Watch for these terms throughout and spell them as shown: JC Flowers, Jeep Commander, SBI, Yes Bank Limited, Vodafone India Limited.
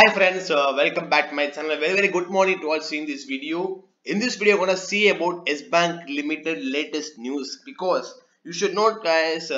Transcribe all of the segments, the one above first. Hi friends, welcome back to my channel. Very good morning to all. Seeing this video, in this video I'm gonna see about Yes Bank Limited latest news, because you should note guys,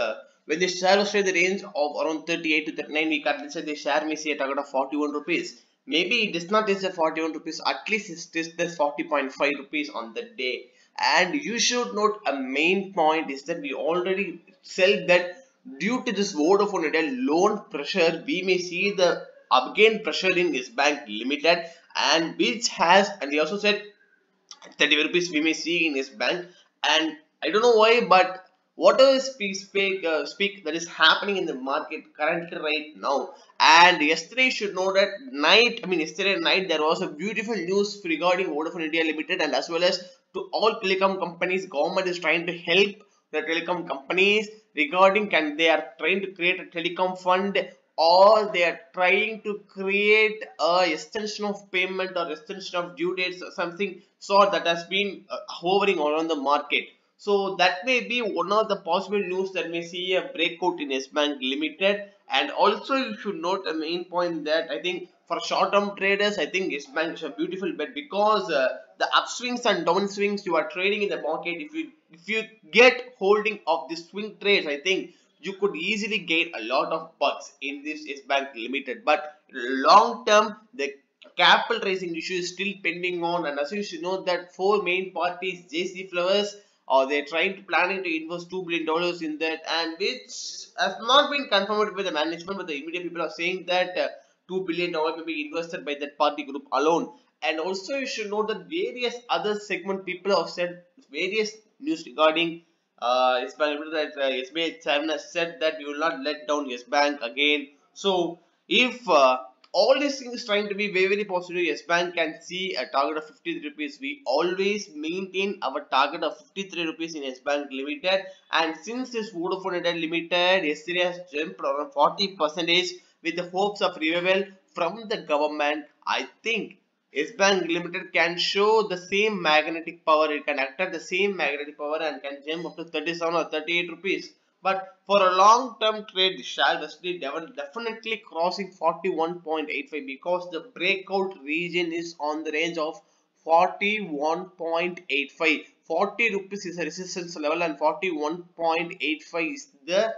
when the share was in the range of around 38 to 39, we currently said the share may see a target of 41 rupees. Maybe it does not reach the 41 rupees. At least it is the 40.5 rupees on the day. And you should note a main point is that we already said that due to this Vodafone India loan pressure, we may see the again pressure in Yes Bank Limited, and which has, and we also said 30 rupees we may see in Yes Bank. And I don't know why, but whatever speak that is happening in the market currently right now. And yesterday you should know that night, yesterday night there was a beautiful news regarding Vodafone India Limited, and as well as to all telecom companies. Government is trying to help the telecom companies regarding, can they are trying to create a telecom fund, or they are trying to create a extension of payment or extension of due dates or something sort that has been hovering around the market. So that may be one of the possible news that may see a breakout in Yes Bank Limited. And also you should note a main point that I think for short-term traders, I think Yes Bank is a beautiful bet, because the upswings and downswings you are trading in the market, if you get holding of this swing trades, I think you could easily gain a lot of bucks in this Yes Bank Limited. But long term, the capital raising issue is still pending on, and as you should know that four main parties, JC Flowers, they're planning to invest $2 billion in that, and which has not been confirmed by the management, but the media people are saying that $2 billion may be invested by that party group alone. And also you should know that various other segment people have said various news regarding Yes Bank, that SBI Chairman has said that we will not let down Yes Bank again. So if all these things trying to be very, very positive, Yes Bank can see a target of 53 rupees. We always maintain our target of 53 rupees in Yes Bank Limited, and since this Vodafone India Limited yesterday has jumped around 40% with the hopes of revival from the government, I think Yes Bank Limited can show the same magnetic power, it can attract the same magnetic power and can jump up to 37 or 38 rupees. But for a long term trade, the share was definitely crossing 41.85, because the breakout region is on the range of 41.85. 40 rupees is a resistance level and 41.85 is the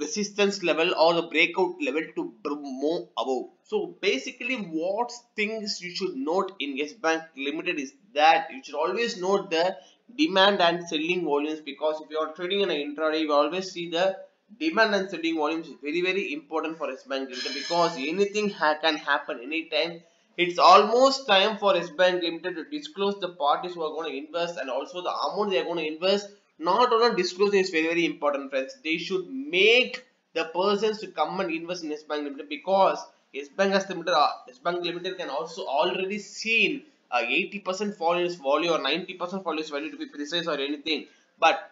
resistance level or the breakout level to move above. So basically what things you should note in Yes Bank Limited is that you should always note the demand and selling volumes, because if you are trading in an intraday, you always see the demand and selling volumes is very, very important for Yes Bank Limited, because anything can happen anytime. It's almost time for Yes Bank Limited to disclose the parties who are going to invest, and also the amount they are going to invest. Not only disclosing is very, very important, friends. They should make the persons to come and invest in Yes Bank Limited, because Yes Bank Limited can also already seen 80% fall in its value or 90% fall in its value to be precise or anything. But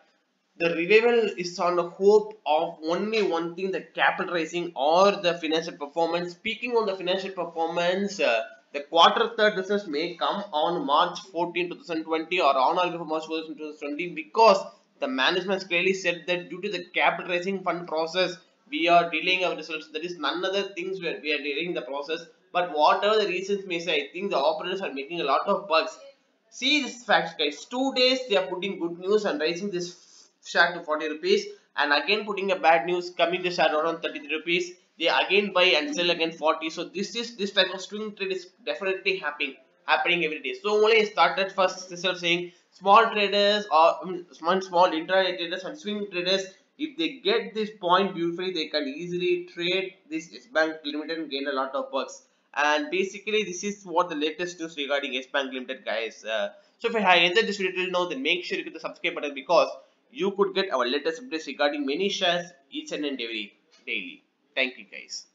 the revival is on the hope of only one thing, the capital raising or the financial performance. Speaking on the financial performance, the Q3 results may come on March 14, 2020 or on or before March 14, 2020, because the management clearly said that due to the capital raising fund process, we are delaying our results. That is none other things where we are delaying the process. But whatever the reasons may say, I think the operators are making a lot of bucks. See this fact guys, 2 days they are putting good news and raising this share to 40 rupees, and again putting a bad news, coming the share around 33 rupees. They again buy and sell again 40. So this type of swing trade is definitely happening every day. So only started first instead of saying small traders or small intraday traders and swing traders, if they get this point beautifully, they can easily trade this Yes Bank Limited and gain a lot of bucks. And basically this is what the latest news regarding Yes Bank Limited guys. So if you have enjoyed this video till now, then make sure you hit the subscribe button, because you could get our latest updates regarding many shares each and every daily. Thank you guys.